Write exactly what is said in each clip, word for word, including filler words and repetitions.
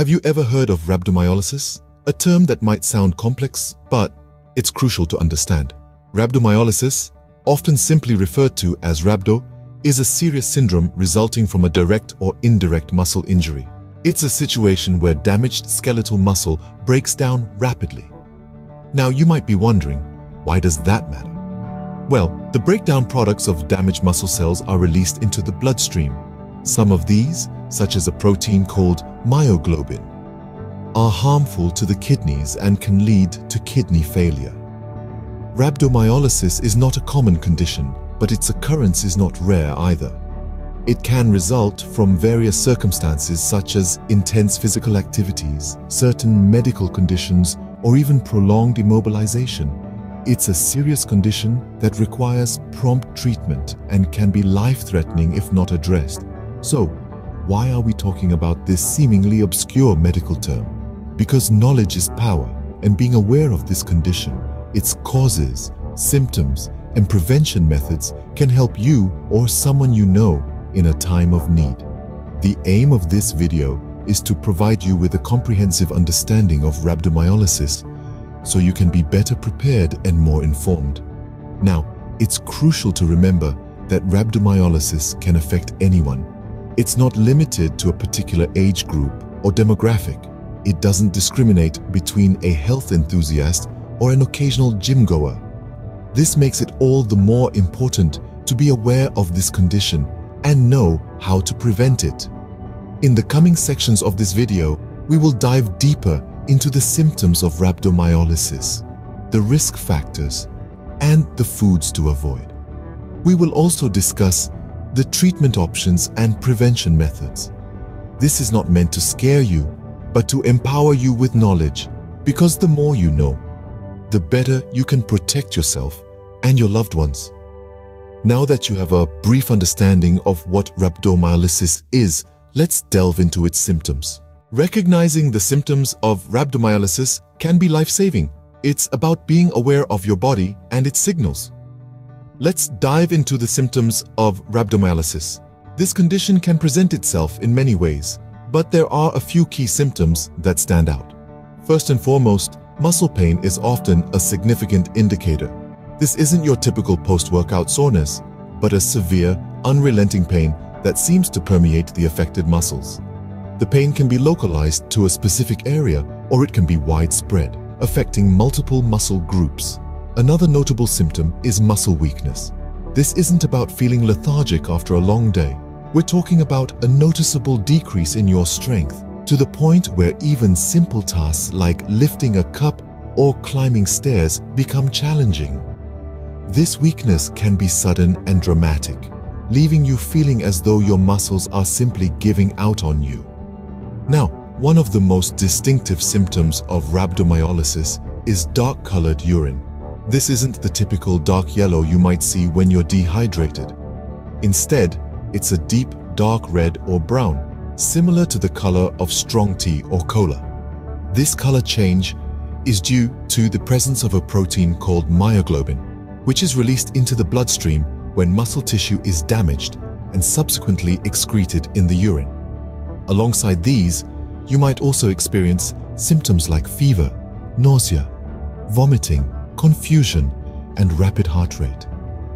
Have you ever heard of rhabdomyolysis? A term that might sound complex, but it's crucial to understand. Rhabdomyolysis, often simply referred to as rhabdo, is a serious syndrome resulting from a direct or indirect muscle injury. It's a situation where damaged skeletal muscle breaks down rapidly. Now you might be wondering, why does that matter? Well, the breakdown products of damaged muscle cells are released into the bloodstream. Some of these, such as a protein called myoglobin, are harmful to the kidneys and can lead to kidney failure. Rhabdomyolysis is not a common condition, but its occurrence is not rare either. It can result from various circumstances such as intense physical activities, certain medical conditions, or even prolonged immobilization. It's a serious condition that requires prompt treatment and can be life-threatening if not addressed. So, why are we talking about this seemingly obscure medical term? Because knowledge is power, and being aware of this condition, its causes, symptoms, and prevention methods can help you or someone you know in a time of need. The aim of this video is to provide you with a comprehensive understanding of rhabdomyolysis so you can be better prepared and more informed. Now, it's crucial to remember that rhabdomyolysis can affect anyone. It's not limited to a particular age group or demographic. It doesn't discriminate between a health enthusiast or an occasional gym goer. This makes it all the more important to be aware of this condition and know how to prevent it. In the coming sections of this video, we will dive deeper into the symptoms of rhabdomyolysis, the risk factors, and the foods to avoid. We will also discuss the treatment options and prevention methods. This is not meant to scare you, but to empower you with knowledge, because the more you know, the better you can protect yourself and your loved ones. Now that you have a brief understanding of what rhabdomyolysis is, let's delve into its symptoms. Recognizing the symptoms of rhabdomyolysis can be life-saving. It's about being aware of your body and its signals. Let's dive into the symptoms of rhabdomyolysis. This condition can present itself in many ways, but there are a few key symptoms that stand out. First and foremost, muscle pain is often a significant indicator. This isn't your typical post-workout soreness, but a severe, unrelenting pain that seems to permeate the affected muscles. The pain can be localized to a specific area, or it can be widespread, affecting multiple muscle groups. Another notable symptom is muscle weakness. This isn't about feeling lethargic after a long day. We're talking about a noticeable decrease in your strength, to the point where even simple tasks like lifting a cup or climbing stairs become challenging. This weakness can be sudden and dramatic, leaving you feeling as though your muscles are simply giving out on you. Now, one of the most distinctive symptoms of rhabdomyolysis is dark-colored urine. This isn't the typical dark yellow you might see when you're dehydrated. Instead, it's a deep dark red or brown, similar to the color of strong tea or cola. This color change is due to the presence of a protein called myoglobin, which is released into the bloodstream when muscle tissue is damaged and subsequently excreted in the urine. Alongside these, you might also experience symptoms like fever, nausea, vomiting, confusion, and rapid heart rate.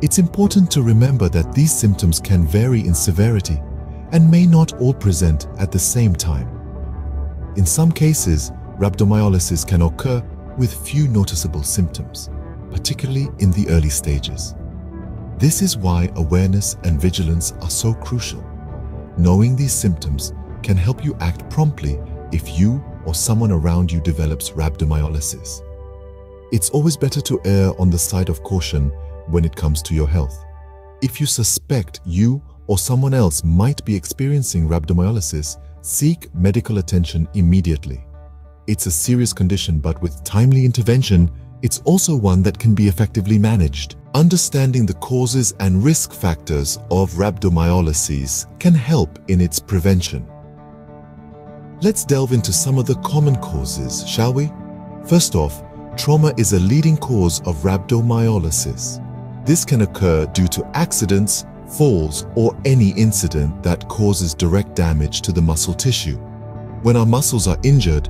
It's important to remember that these symptoms can vary in severity and may not all present at the same time. In some cases, rhabdomyolysis can occur with few noticeable symptoms, particularly in the early stages. This is why awareness and vigilance are so crucial. Knowing these symptoms can help you act promptly if you or someone around you develops rhabdomyolysis. It's always better to err on the side of caution when it comes to your health. If you suspect you or someone else might be experiencing rhabdomyolysis, seek medical attention immediately. It's a serious condition, but with timely intervention, it's also one that can be effectively managed. Understanding the causes and risk factors of rhabdomyolysis can help in its prevention. Let's delve into some of the common causes, shall we? First off, trauma is a leading cause of rhabdomyolysis. This can occur due to accidents, falls, or any incident that causes direct damage to the muscle tissue. When our muscles are injured,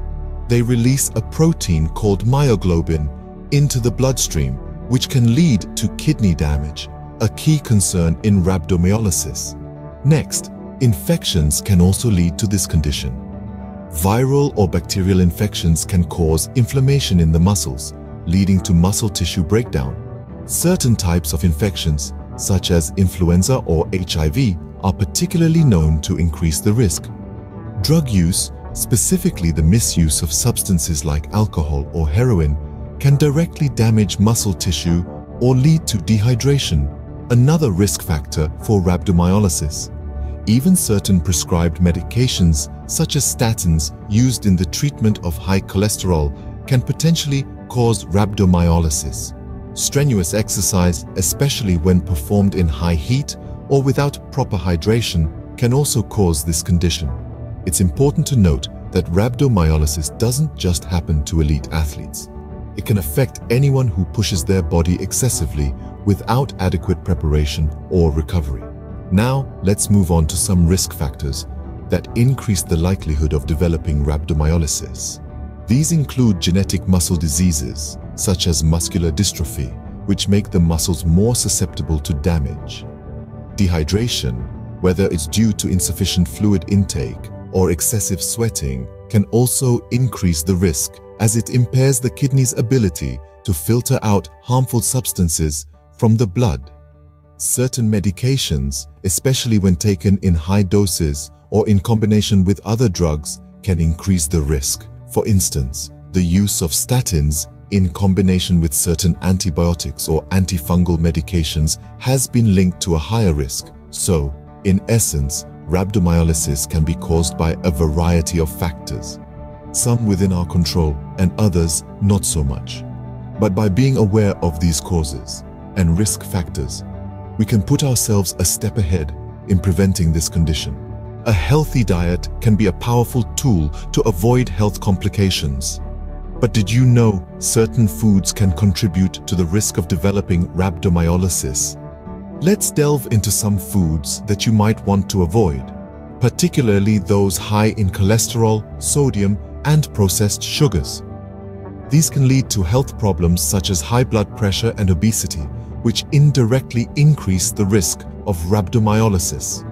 they release a protein called myoglobin into the bloodstream, which can lead to kidney damage, a key concern in rhabdomyolysis. Next, infections can also lead to this condition. Viral or bacterial infections can cause inflammation in the muscles, leading to muscle tissue breakdown. Certain types of infections, such as influenza or H I V, are particularly known to increase the risk. Drug use, specifically the misuse of substances like alcohol or heroin, can directly damage muscle tissue or lead to dehydration, another risk factor for rhabdomyolysis. Even certain prescribed medications, such as statins used in the treatment of high cholesterol, can potentially cause rhabdomyolysis. Strenuous exercise, especially when performed in high heat or without proper hydration, can also cause this condition. It's important to note that rhabdomyolysis doesn't just happen to elite athletes. It can affect anyone who pushes their body excessively without adequate preparation or recovery. Now, let's move on to some risk factors that increase the likelihood of developing rhabdomyolysis. These include genetic muscle diseases, such as muscular dystrophy, which make the muscles more susceptible to damage. Dehydration, whether it's due to insufficient fluid intake or excessive sweating, can also increase the risk, as it impairs the kidney's ability to filter out harmful substances from the blood. Certain medications, especially when taken in high doses or in combination with other drugs, can increase the risk. For instance, the use of statins in combination with certain antibiotics or antifungal medications has been linked to a higher risk. So, in essence, rhabdomyolysis can be caused by a variety of factors, some within our control and others not so much. But by being aware of these causes and risk factors, we can put ourselves a step ahead in preventing this condition. A healthy diet can be a powerful tool to avoid health complications. But did you know certain foods can contribute to the risk of developing rhabdomyolysis? Let's delve into some foods that you might want to avoid, particularly those high in cholesterol, sodium, and processed sugars. These can lead to health problems such as high blood pressure and obesity, which indirectly increase the risk of rhabdomyolysis.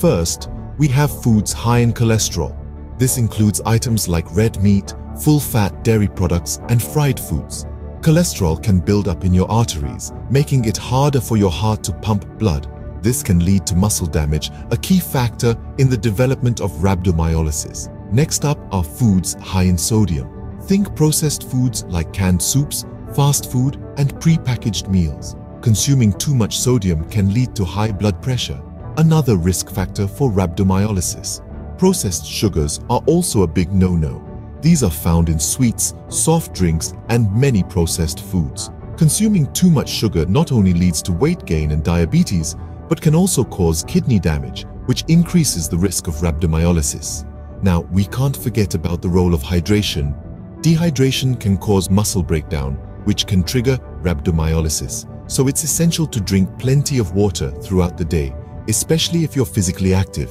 First, we have foods high in cholesterol. This includes items like red meat, full-fat dairy products, and fried foods. Cholesterol can build up in your arteries, making it harder for your heart to pump blood. This can lead to muscle damage, a key factor in the development of rhabdomyolysis. Next up are foods high in sodium. Think processed foods like canned soups, fast food, and pre-packaged meals. Consuming too much sodium can lead to high blood pressure, another risk factor for rhabdomyolysis. Processed sugars are also a big no-no. These are found in sweets, soft drinks, and many processed foods. Consuming too much sugar not only leads to weight gain and diabetes, but can also cause kidney damage, which increases the risk of rhabdomyolysis. Now, we can't forget about the role of hydration. Dehydration can cause muscle breakdown, which can trigger rhabdomyolysis. So it's essential to drink plenty of water throughout the day, especially if you're physically active.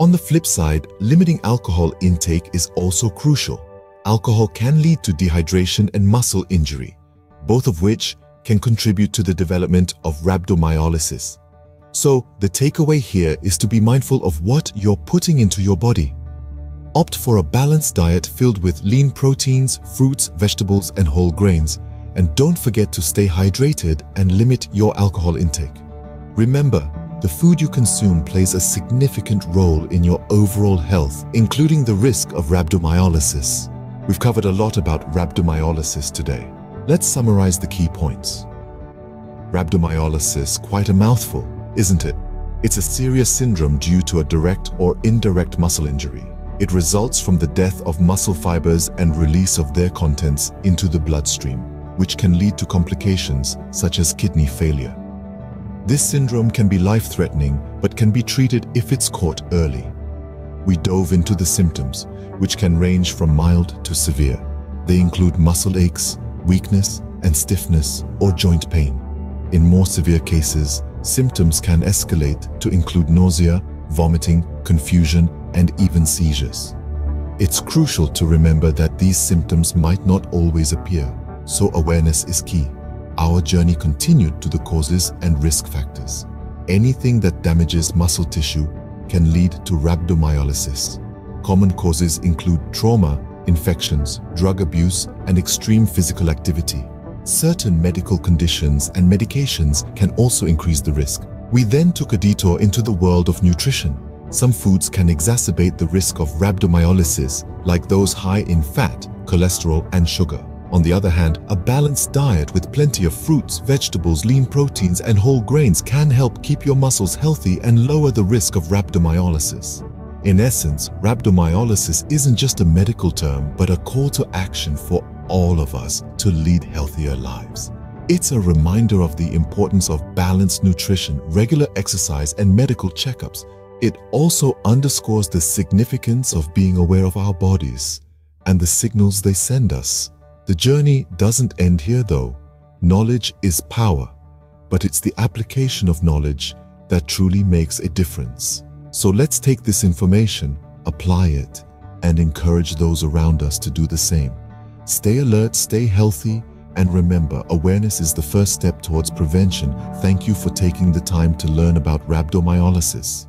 On the flip side, limiting alcohol intake is also crucial. Alcohol can lead to dehydration and muscle injury, both of which can contribute to the development of rhabdomyolysis. So the takeaway here is to be mindful of what you're putting into your body. Opt for a balanced diet filled with lean proteins, fruits, vegetables, and whole grains. And don't forget to stay hydrated and limit your alcohol intake. Remember, the food you consume plays a significant role in your overall health, including the risk of rhabdomyolysis. We've covered a lot about rhabdomyolysis today. Let's summarize the key points. Rhabdomyolysis, quite a mouthful, isn't it? It's a serious syndrome due to a direct or indirect muscle injury. It results from the death of muscle fibers and release of their contents into the bloodstream, which can lead to complications such as kidney failure. This syndrome can be life-threatening, but can be treated if it's caught early. We dove into the symptoms, which can range from mild to severe. They include muscle aches, weakness, and stiffness or joint pain. In more severe cases, symptoms can escalate to include nausea, vomiting, confusion, and even seizures. It's crucial to remember that these symptoms might not always appear, so awareness is key. Our journey continued to the causes and risk factors. Anything that damages muscle tissue can lead to rhabdomyolysis. Common causes include trauma, infections, drug abuse, and extreme physical activity. Certain medical conditions and medications can also increase the risk. We then took a detour into the world of nutrition. Some foods can exacerbate the risk of rhabdomyolysis, like those high in fat, cholesterol, and sugar. On the other hand, a balanced diet with plenty of fruits, vegetables, lean proteins, and whole grains can help keep your muscles healthy and lower the risk of rhabdomyolysis. In essence, rhabdomyolysis isn't just a medical term, but a call to action for all of us to lead healthier lives. It's a reminder of the importance of balanced nutrition, regular exercise, and medical checkups. It also underscores the significance of being aware of our bodies and the signals they send us. The journey doesn't end here though. Knowledge is power, but it's the application of knowledge that truly makes a difference. So let's take this information, apply it, and encourage those around us to do the same. Stay alert, stay healthy, and remember, awareness is the first step towards prevention. Thank you for taking the time to learn about rhabdomyolysis.